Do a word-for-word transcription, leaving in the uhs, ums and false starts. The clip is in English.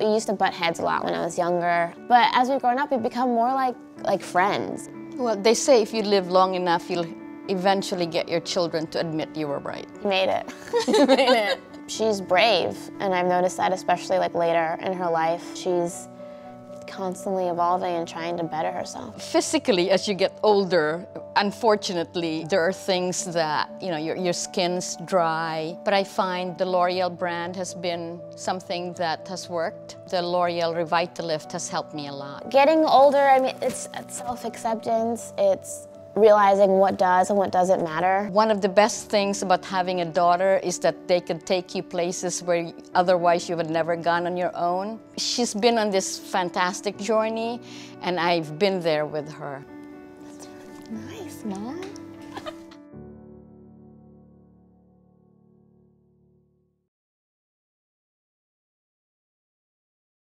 We used to butt heads a lot when I was younger, but as we've grown up, we've become more like, like friends. Well, they say if you live long enough, you'll eventually get your children to admit you were right. You made it. You made it. She's brave, and I've noticed that especially like later in her life. She's constantly evolving and trying to better herself. Physically, as you get older, unfortunately, there are things that, you know, your, your skin's dry. But I find the L'Oréal brand has been something that has worked. The L'Oréal Revitalift has helped me a lot. Getting older, I mean, it's, it's self-acceptance, it's realizing what does and what doesn't matter. One of the best things about having a daughter is that they can take you places where otherwise you would have never gone on your own. She's been on this fantastic journey, and I've been there with her. That's really nice, Mom.